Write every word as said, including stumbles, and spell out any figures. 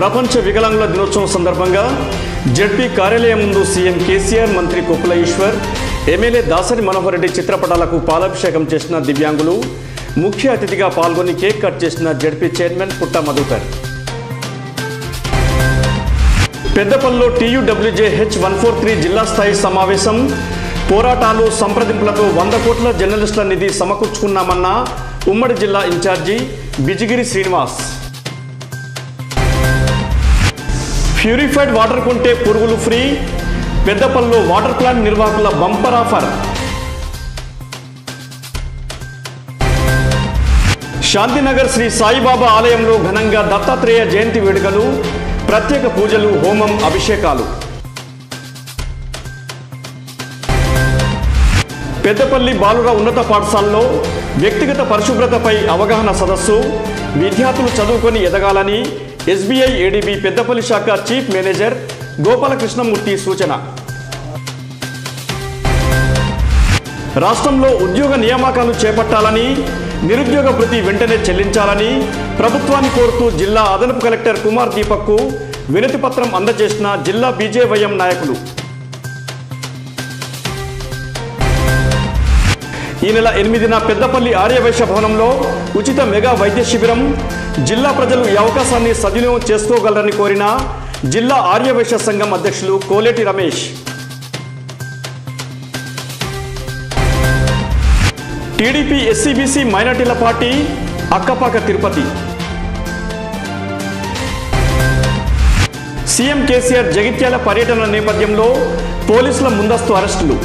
ప్రపంచ వికలాంగుల దినోత్సవం సందర్భంగా జెడ్పీ కార్యాలయం ముందు సీఎం కేసీఆర్ మంత్రి కొప్పుల ఈశ్వర్ ఎమ్మెల్యే దాసరి మనోహర్ రెడ్డి చిత్రపటాలకు పాలాభిషేకం చేసిన దివ్యాంగులు ముఖ్య అతిథిగా పాల్గొని కేక్ కట్ చేసిన జెడ్పీ చైర్మన్ పుట్ట మధుకర్ పెద్దపల్లిలో టీయూడబ్ల్యూజేహెచ్ వన్ ఫోర్ త్రీ జిల్లా స్థాయి సమావేశం పోరాటాలు సంప్రదింపులతో వంద కోట్ల జర్నలిస్టుల నిధి సమకూర్చుకున్నామన్న ఉమ్మడి జిల్లా incharge Bijigiri Srinivas purified water కొంటే పురుగులు ఫ్రీ పెద్దపల్లిలో వాటర్ ప్లాంట్ నిర్వాహకుల బంపర్ ఆఫర్ శాంతినగర్ శ్రీ సాయిబాబా ఆలయంలో ఘనంగా దత్తాత్రేయ జయంతి వేడుకలు ప్రత్యేక పూజలు హోమం అభిషేకాలు పెద్దపల్లి బాలుర ఉన్నత పాఠశాలలో వ్యక్తిగత పరిశుభ్రతపై అవగాహన సదస్సు విద్యార్థులు చదువుకొని ఎదగాలని ఎస్బీఐ ఏడీబీ పెద్దపల్లి శాఖ చీఫ్ మేనేజర్ గోపాలకృష్ణమూర్తి సూచన రాష్ట్రంలో ఉద్యోగ నియామకాలు చేపట్టాలని నిరుద్యోగ భృతి వెంటనే చెల్లించాలని ప్రభుత్వాన్ని కోరుతూ జిల్లా అదనపు కలెక్టర్ కుమార్ దీపక్కు వినతి పత్రం అందజేసిన జిల్లా బీజేవైఎం నాయకులు ఈ నెల ఎనిమిదిన పెద్దపల్లి ఆర్యవైశ్య భవనంలో ఉచిత మెగా వైద్య శిబిరం జిల్లా ప్రజలు ఈ అవకాశాన్ని సద్వినియోగం చేసుకోగలరని కోరిన జిల్లా ఆర్యవైశ్య సంఘం అధ్యక్షులు కోలేటి రమేష్ టీడీపీ ఎస్సీబీసీ మైనార్టీల పార్టీ అక్కపాక తిరుపతి సీఎం కేసీఆర్ జగిత్యాల పర్యటన నేపథ్యంలో పోలీసుల ముందస్తు అరెస్టులు.